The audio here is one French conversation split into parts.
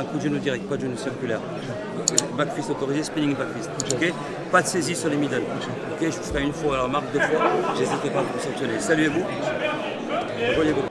un coup de genou direct, pas de genou circulaire. Back fist autorisé, spinning back fist. Okay. Pas de saisie sur les middle. Okay. Je vous ferai une fois, alors marque deux fois, j'hésite pas à vous sanctionner. Saluez-vous. Voyez-vous.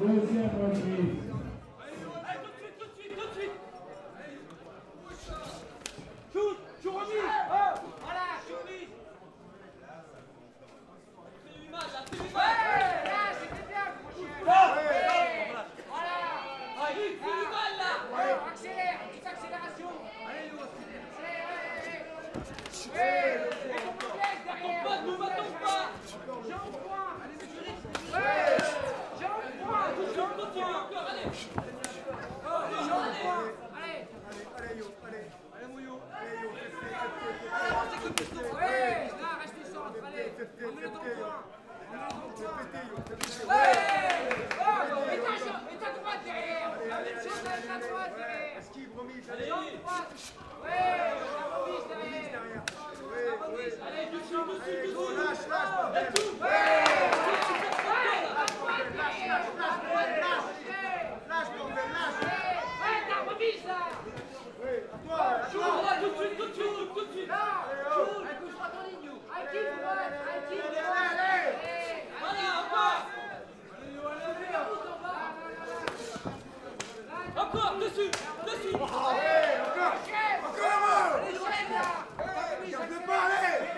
Deuxième reprise. Allez, tout de suite. Shoot, remise. Voilà, remise. C'est l'image, là, c'était bien, voilà. Il fait du mal, là. Accélère, petite accélération. Allez, nous, accélère. Et ton complexe derrière. Ton pote nous va ton pas. J'ai un point. Allez, c'est du rythme. Encore dessus. Encore. Allez, regardez pas, allez.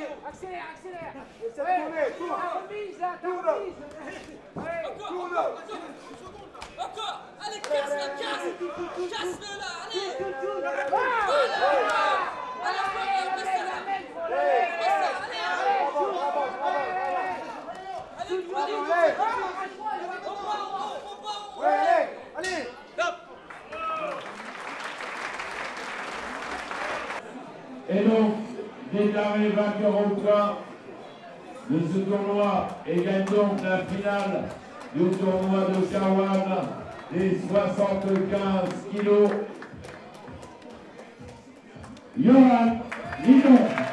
Et donc, déclaré vainqueur au point de ce tournoi et gagne donc la finale du tournoi de Shawan des 75 kilos, Yohan Lidon.